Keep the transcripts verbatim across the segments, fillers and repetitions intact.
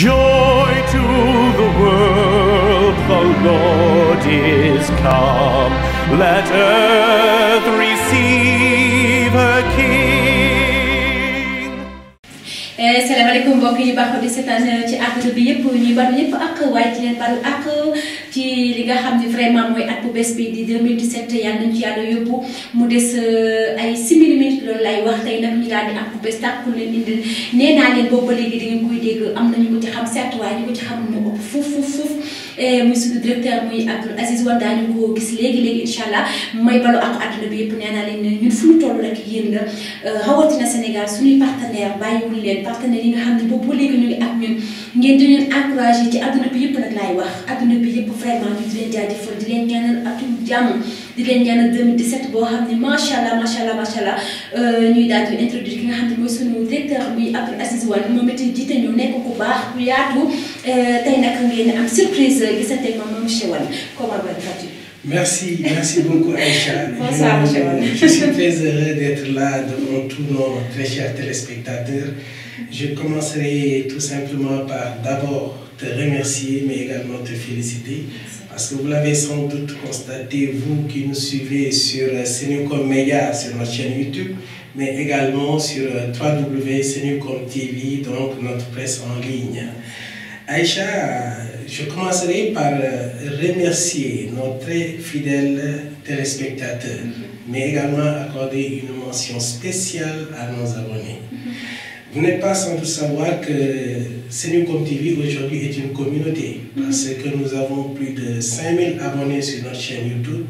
Joy to the world, the Lord is come. Let earth receive her King. Assalamu alaikum mbokk yi baaxoo di seetaan ci àdduna bi yëpp ñuy balu ñëpp ak waaye ci leen balu ak ci li nga xam ne vraiment mooy at bu bees bi di deux mille dix-sept yàlla nañ ci yàlla yóbbu mu des ay simili minute loolu lay wax tey nag ñu daal di at bu bees tàkk pour leen indil nee naa leen boobu ba léegi da ngeen koy dégg am nañu ko ci xam seet waaye ñu ko ci xam moo ëpp fuuf fuuf fuuf muy suñu directeur muy Abdul Aziz Wardani daañu ko gis léegi léegi incha allah may balu ak àdduna bi yëpp nee naa leen ñun fu ñu toll rek yéen la rawatina Sénégal suñuy partenaire bàyyiwul leen partenaire yi nga xam ne boobu ba léegi ñu ngi ak ñun ngeen di leen encouragé ci àdduna bi yëpp nag laay wax àdduna bi yëpp vraiment ñu di leen jaajëfal di leen ñaanal atum jàmm di leen ñaanal deux mille dix-sept boo xam ne macha allah macha allah macha allah ñuy daal di introduire ki nga xam ne mooy sunu directeur muy Abdul Aziz Wardani moom it jiite ñu nekk ku baax ku yaatu tey nag ngeen am surprise gisante ma moom monsieur Wane comment vas-tu? Merci, merci beaucoup Aïcha. Bonsoir monsieur Wane. Je suis très heureux d'être là devant tous nos très chers téléspectateurs. Je commencerai tout simplement par d'abord te remercier, mais également te féliciter. Parce que vous l'avez sans doute constaté, vous qui nous suivez sur Senewcom Media, sur notre chaîne YouTube, mais également sur w w w point senewcom t v, donc notre presse en ligne. Aïcha, je commencerai par remercier nos très fidèles téléspectateurs, mais également accorder une mention spéciale à nos abonnés. Vous n'êtes pas sans doute savoir que Senewcom T V aujourd'hui est une communauté parce que nous avons plus de cinq mille abonnés sur notre chaîne YouTube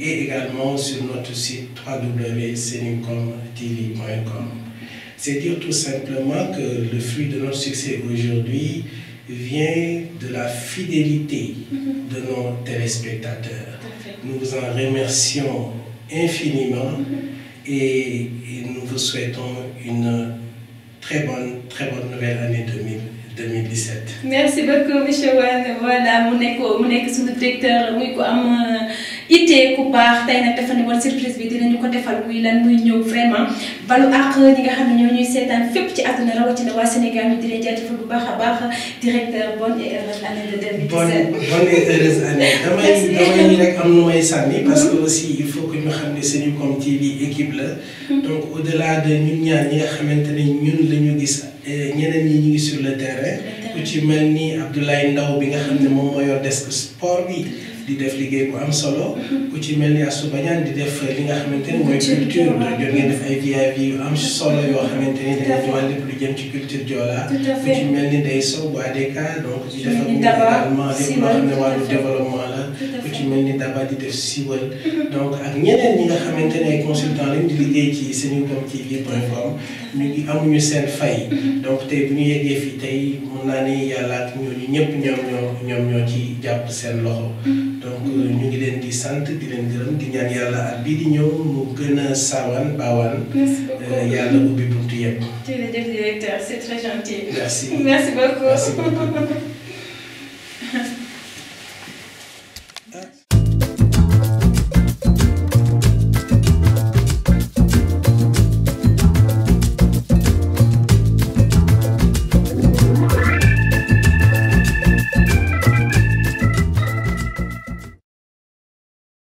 et également sur notre site w w w point senewcom t v point com. C'est dire tout simplement que le fruit de notre succès aujourd'hui vient de la fidélité de nos téléspectateurs. Nous vous en remercions infiniment et, et nous vous souhaitons une très bonne, très bonne nouvelle année deux mille dix-sept. Merci beaucoup, monsieur Wane. Voilà, mon éco, mon éco, son directeur, oui, quoi, am. Ité ku baax tey nag dafa ne woon surprise bi dinañu ko defal muy lan muy ñëw vraiment balu ak ñi nga xam ne ñoo ñuy seetaan fépp ci àdduna rawatina waa Sénégal ñu di leen jaajëfal bu baax a baax directeur bonne et heureuse année de deux mille dix-sept. bonne bonne et heureuse année. damay damay ñu rek am nu may sànni. parce que aussi il faut que ñu xam ne Senewcom T V équipe la. donc au delà de ñun ñaar ñi nga xamante ne ñun la ñu gis ñeneen ñi ñu ngi sur le terrain. ku ci mel ni Abdoulaye Ndaw bi nga xam ne moom moo yor desk sport bi. di def liggéey bu am solo ku ci mel ni asubañaan di def li nga xamante ne mooy culture jot ngeen def ay V I V yu am solo yoo xamante ni dañu wàll lépp lu jëm ci culture Joola ku ci mel ni day sow bu A D K donc di def ak également lépp loo xam ne wàllu développement la ku ci mel ni daba di def siwal donc ak ñeneen ñi nga xamante ne ay consultant lañ di liggéey ci senewcom t v point com ñu ngi amuñu seen fay donc tey bu ñu yeggee fii tey mun naa ne yàlla ak ñooñu ñëpp ñoom ñoo ñoom ñoo ci jàpp seen loxo donc ñu ngi leen di sant di leen gërëm di ñaan yàlla at bii di ñëw mu gën a saawaan baawaan. yàlla ubbi buntu yëpp. jërëjëf directeur c'est très gentil. merci merci beaucoup.